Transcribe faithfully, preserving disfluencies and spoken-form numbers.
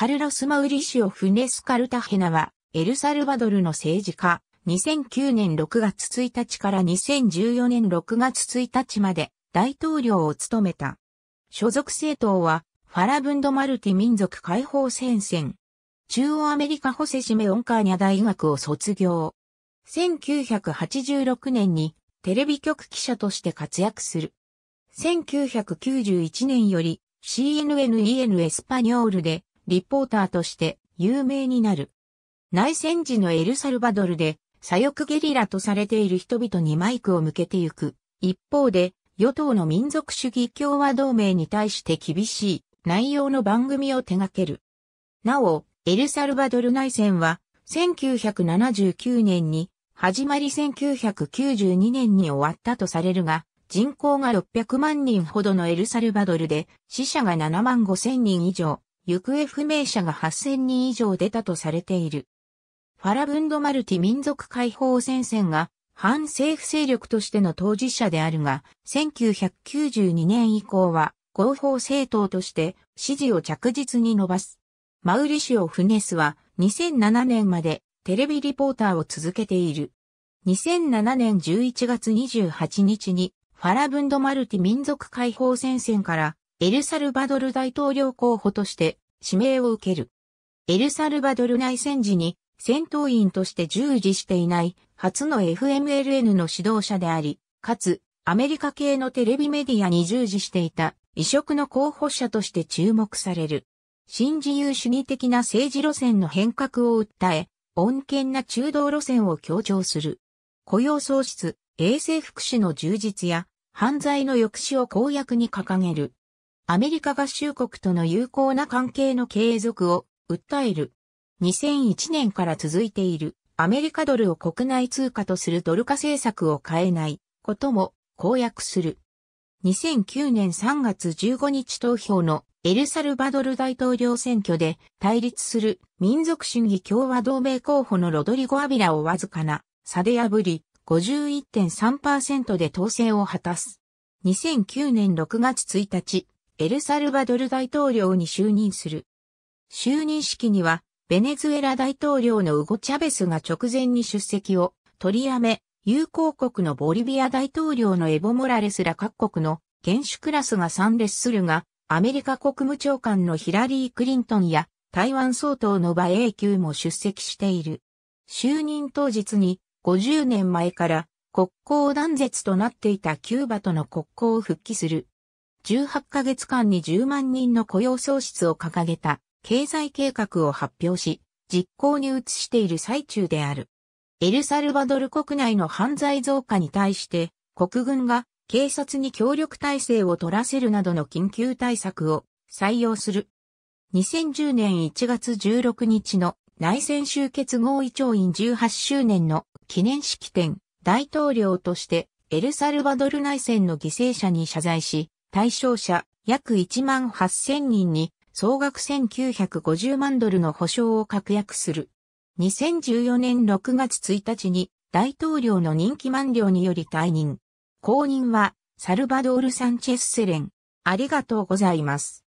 カルロス・マウリシオ・フネス・カルタヘナは、エルサルバドルの政治家、にせんきゅうねんろくがつついたちからにせんじゅうよねんろくがつついたちまで大統領を務めた。所属政党は、ファラブンド・マルティ民族解放戦線。中央アメリカホセシメオンカーニャ大学を卒業。せんきゅうひゃくはちじゅうろくねんにテレビ局記者として活躍する。せんきゅうひゃくきゅうじゅういちねんより シーエヌエヌ en エスパニョールでリポーターとして有名になる。内戦時のエルサルバドルで左翼ゲリラとされている人々にマイクを向けてゆく。一方で与党の民族主義共和同盟に対して厳しい内容の番組を手掛ける。なお、エルサルバドル内戦はせんきゅうひゃくななじゅうきゅうねんに始まりせんきゅうひゃくきゅうじゅうにねんに終わったとされるが、人口がろっぴゃくまんにんほどのエルサルバドルで死者がななまんごせんにん以上、行方不明者がはっせんにん以上出たとされている。ファラブンド・マルティ民族解放戦線が反政府勢力としての当事者であるが、せんきゅうひゃくきゅうじゅうにねん以降は合法政党として支持を着実に伸ばす。マウリシオ・フネスはにせんななねんまでテレビリポーターを続けている。にせんななねんじゅういちがつにじゅうはちにちにファラブンド・マルティ民族解放戦線からエルサルバドル大統領候補として指名を受ける。エルサルバドル内戦時に戦闘員として従事していない初の エフエムエルエヌ の指導者であり、かつアメリカ系のテレビメディアに従事していた異色の候補者として注目される。新自由主義的な政治路線の変革を訴え、穏健な中道路線を強調する。雇用創出、衛生福祉の充実や犯罪の抑止を公約に掲げる。アメリカ合衆国との友好な関係の継続を訴える。にせんいちねんから続いているアメリカドルを国内通貨とするドル化政策を変えないことも公約する。にせんきゅうねんさんがつじゅうごにち投票のエルサルバドル大統領選挙で対立する民族主義共和同盟候補のロドリゴ・アビラをわずかな差で破り ごじゅういってんさんパーセント で当選を果たす。にせんきゅうねんろくがつついたち、エルサルバドル大統領に就任する。就任式にはベネズエラ大統領のウゴ・チャベスが直前に出席を取りやめ、友好国のボリビア大統領のエボ・モラレスら各国の元首クラスが参列するが、アメリカ国務長官のヒラリー・クリントンや台湾総統の馬英九も出席している。就任当日にごじゅうねんまえから国交断絶となっていたキューバとの国交を復帰する。じゅうはちかげつかんにじゅうまんにんの雇用創出を掲げた経済計画を発表し、実行に移している最中である。エルサルバドル国内の犯罪増加に対して国軍が警察に協力体制を取らせるなどの緊急対策を採用する。にせんじゅうねんいちがつじゅうろくにちの内戦終結合意調印じゅうはちしゅうねんの記念式典、大統領としてエルサルバドル内戦の犠牲者に謝罪し、対象者約いちまんはっせんにんに総額せんきゅうひゃくごじゅうまんドルの補償を確約する。にせんじゅうよねんろくがつついたちに大統領の任期満了により退任。後任は、サルバドール・サンチェス・セレン。ありがとうございます。